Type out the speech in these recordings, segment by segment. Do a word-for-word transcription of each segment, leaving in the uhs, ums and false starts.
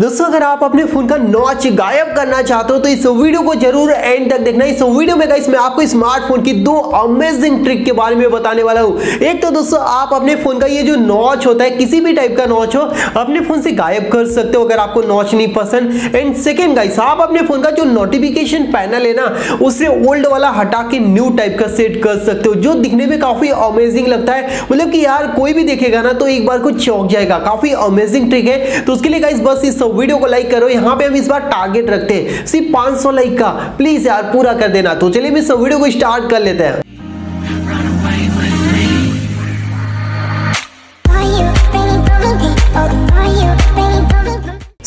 दोस्तों अगर आप अपने फोन का नॉच गायब करना चाहते हो तो इस वीडियो को जरूर एंड तक देखना। इस वीडियो में गाइस मैं आपको स्मार्टफोन की दो अमेजिंग ट्रिक के बारे में बताने वाला हूं। एक तो दोस्तों आप अपने फोन का ये जो नॉच होता है, किसी भी टाइप का नॉच हो, अपने फोन से गायब कर सकते हो अगर आपको नॉच नहीं पसंद। एंड सेकेंड गाइस, आप अपने फोन का जो नोटिफिकेशन पैनल है ना, उससे ओल्ड वाला हटा के न्यू टाइप का सेट कर सकते हो, जो दिखने में काफी अमेजिंग लगता है। मतलब कि यार कोई भी देखेगा ना तो एक बार को चौंक जाएगा। काफी अमेजिंग ट्रिक है। तो उसके लिए गाइस बस इस वीडियो को लाइक करो। यहाँ पे हम इस बार टारगेट रखते हैं सिर्फ पाँच सौ लाइक का, प्लीज यार पूरा कर देना। तो चलिए हम इस वीडियो को स्टार्ट कर लेते हैं।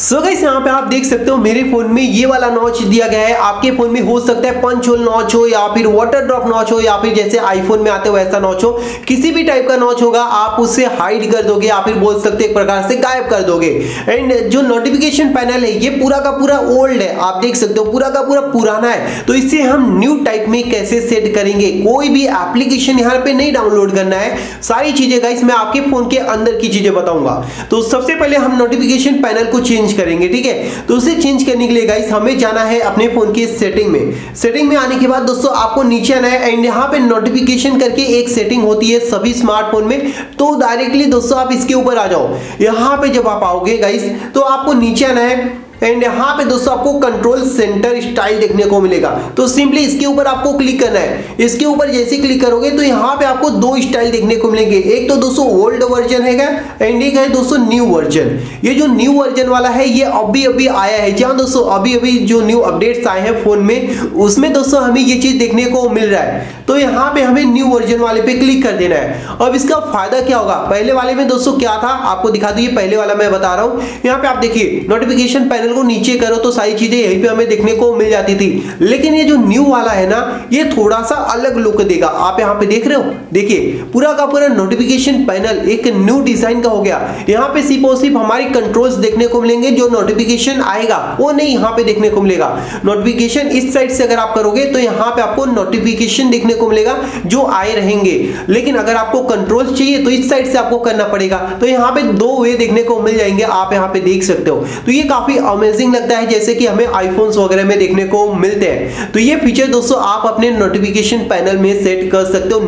सो गाइस यहाँ पे आप देख सकते हो मेरे फोन में ये वाला नॉच दिया गया है। आपके फोन में हो सकता है पंच होल नॉच हो, या फिर वाटर ड्रॉप नॉच हो, या फिर जैसे आईफोन में आते हो वैसा नॉच हो। किसी भी टाइप का नॉच होगा आप उससे हाइड कर दोगे, या फिर बोल सकते एक प्रकार से गायब कर दोगे। एंड जो नोटिफिकेशन पैनल है ये पूरा का पूरा ओल्ड है, आप देख सकते हो पूरा का पूरा पुराना है। तो इसे हम न्यू टाइप में कैसे सेट करेंगे, कोई भी एप्लीकेशन यहाँ पे नहीं डाउनलोड करना है। सारी चीजें गाइस मैं आपके फोन के अंदर की चीजें बताऊंगा। तो सबसे पहले हम नोटिफिकेशन पैनल को चेंज करेंगे, ठीक है। तो उसे चेंज करने के लिए गाइस हमें जाना है अपने फोन की सेटिंग में। सेटिंग में आने के बाद दोस्तों आपको नीचे आना है, एंड यहाँ पे नोटिफिकेशन करके एक सेटिंग होती है सभी स्मार्टफोन में। तो डायरेक्टली दोस्तों आप इसके ऊपर आ जाओ। यहाँ पे जब आप आओगे गाइस तो आपको नीचे आना है, एंड यहाँ पे दोस्तों आपको कंट्रोल सेंटर स्टाइल देखने को मिलेगा। तो सिंपली इसके ऊपर आपको क्लिक करना है। इसके ऊपर जैसे क्लिक करोगे तो यहाँ पे आपको दो स्टाइल देखने को मिलेंगे। एक तो दोस्तों ओल्ड वर्जन है, एंड एक है दोस्तों न्यू वर्जन। ये जो न्यू वर्जन वाला है ये अभी अभी आया है। जहाँ दोस्तों अभी अभी जो न्यू अपडेट्स आए हैं फोन में, उसमें दोस्तों हमें ये चीज देखने को मिल रहा है। तो यहाँ पे हमें न्यू वर्जन वाले पे क्लिक कर देना है। अब इसका फायदा क्या होगा, पहले वाले में दोस्तों क्या था आपको दिखा दूं, ये पहले वाला मैं बता रहा हूँ। यहाँ पे आप देखिए नोटिफिकेशन पैनल को नीचे करो तो सारी चीजें यहीं पे हमें देखने को मिल जाती थी। लेकिन ये जो न्यू वाला है ना, ये थोड़ा सा अलग लुक देगा। आप यहाँ पे देख रहे हो, देखिए पूरा का पूरा नोटिफिकेशन पैनल एक न्यू डिजाइन का हो गया। यहाँ पे सिर्फ और सिर्फ हमारे कंट्रोल्स देखने को मिलेंगे, जो नोटिफिकेशन आएगा वो नहीं यहाँ पे देखने को मिलेगा। नोटिफिकेशन इस साइड से अगर आप करोगे तो यहाँ पे आपको नोटिफिकेशन देखने को मिलेगा जो आए रहेंगे। लेकिन अगर आपको कंट्रोल चाहिए तो इस साइड से आपको करना पड़ेगा। तो यहाँ पे दो वे देखने को मिल जाएंगे, आप यहाँ पे देख सकते हो। तो ये काफी अमेजिंग लगता है, जैसे कि हमें आईफोन्स वगैरह में देखने को मिलते हैं। तो ये फीचर दोस्तों आप अपने नोटिफिकेशन पैनल में सेट कर सकते हो,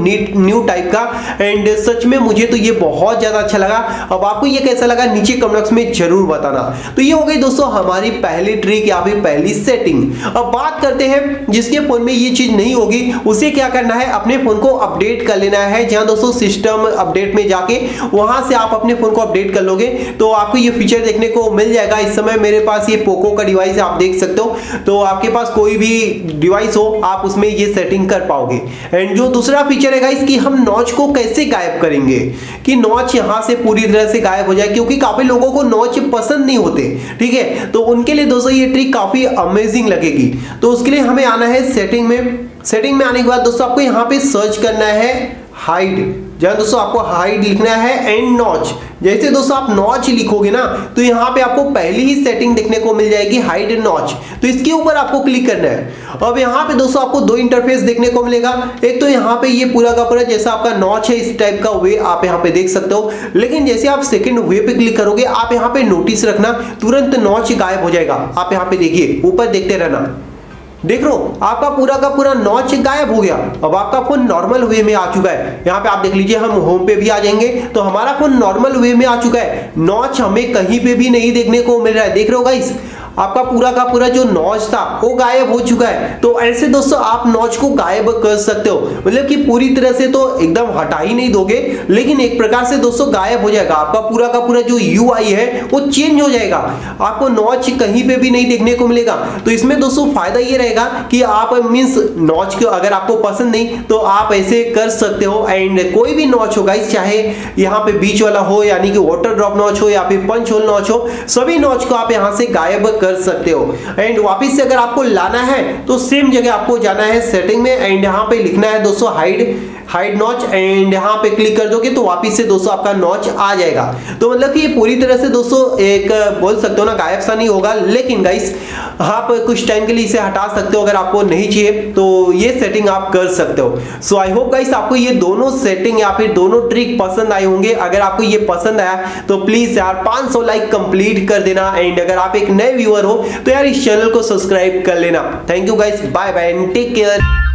न्यू टाइप का। एंड सच में मुझे तो ये बहुत ज्यादा अच्छा लगा। अब आपको ये कैसा लगा नीचे कमेंट बॉक्स में जरूर बताना। तो ये हो गई दोस्तों हमारी पहली ट्रिक या फिर पहली सेटिंग। अब बात करते हैं जिसके फोन में ये चीज नहीं होगी उसे क्या करना है, अपने फोन को अपडेट कर लेना है। जहां दोस्तों सिस्टम अपडेट में जाके वहां से आप अपने फोन को अपडेट कर लोगे तो आपको ये फीचर देखने को मिल जाएगा। इस समय मेरे पास ये पोको का डिवाइस है, आप देख सकते हो। तो आपके पास कोई भी डिवाइस हो आप उसमें ये सेटिंग कर पाओगे। एंड जो दूसरा फीचर है गाइस कि हम नॉच को कैसे गायब करेंगे, कि नॉच यहां से पूरी तरह से गायब हो जाए, क्योंकि काफी लोगों को नॉच पसंद नहीं होते, ठीक है। तो उनके लिए दोस्तों ये ट्रिक काफी अमेजिंग लगेगी। तो उसके लिए हमें आना है सेटिंग में। सेटिंग में आने के बाद दोस्तों आपको यहाँ पे सर्च करना है हाइड। जहाँ दोस्तों आपको हाइड लिखना है एंड नॉच। जैसे दोस्तों आप नॉच लिखोगे ना तो यहाँ पे आपको पहली ही सेटिंग देखने को मिल जाएगी, हाइड नॉच। तो इसके ऊपर आपको क्लिक करना है। अब यहाँ पे दोस्तों आपको दो इंटरफेस देखने को मिलेगा। एक तो यहाँ पे ये पूरा का पूरा जैसा आपका नॉच है इस टाइप का वे आप यहाँ पे देख सकते हो। लेकिन जैसे आप सेकंड वे पे क्लिक करोगे, आप यहाँ पे नोटिस रखना, तुरंत नॉच गायब हो जाएगा। आप यहाँ पे देखिए ऊपर देखते रहना, देख लो आपका पूरा का पूरा नॉच गायब हो गया। अब आपका फोन नॉर्मल वे में आ चुका है। यहाँ पे आप देख लीजिए, हम होम पे भी आ जाएंगे तो हमारा फोन नॉर्मल वे में आ चुका है। नॉच हमें कहीं पे भी नहीं देखने को मिल रहा है, देख रहे हो गाइस। आपका पूरा का पूरा जो नॉच था वो गायब हो चुका है। तो ऐसे दोस्तों आप नॉच को गायब कर सकते हो। मतलब कि पूरी तरह से तो एकदम हटा ही नहीं दोगे, लेकिन एक प्रकार से दोस्तों गायब हो जाएगा। आपका पूरा का पूरा जो यूआई है वो चेंज हो जाएगा, आपको नॉच कहीं पे भी नहीं देखने को मिलेगा। तो इसमें दोस्तों फायदा ये रहेगा कि आप मीन्स नॉच को अगर आपको पसंद नहीं तो आप ऐसे कर सकते हो। एंड कोई भी नॉच होगा, चाहे यहाँ पे बीच वाला हो यानी कि वाटर ड्रॉप नॉच हो, या फिर पंच होल नॉच हो, सभी नॉच को आप यहाँ से गायब कर सकते हो। एंड वापिस से अगर आपको लाना है तो सेम जगह आपको जाना है सेटिंग में एंड यहाँ पे लिखना है दोस्तों हाइड हाइड नॉच एंड यहाँ पे क्लिक कर दोगे तो वापिस से दोस्तों आपका नॉच आ जाएगा। तो मतलब कि ये पूरी तरह से दोस्तों एक बोल सकते हो ना गायब सा नहीं होगा, लेकिन गाइस आप कुछ टाइम के लिए इसे हटा सकते हो अगर आपको नहीं चाहिए तो ये सेटिंग आप कर सकते हो। सो आई होप गाइस आपको ये दोनों सेटिंग या फिर दोनों ट्रिक पसंद आए होंगे। अगर आपको ये पसंद आया तो प्लीज यार पाँच सौ लाइक कंप्लीट कर देना एंड अगर आप एक नए व्यूअर हो तो यार इस चैनल को सब्सक्राइब कर लेना। Thank you guys, bye bye and take care.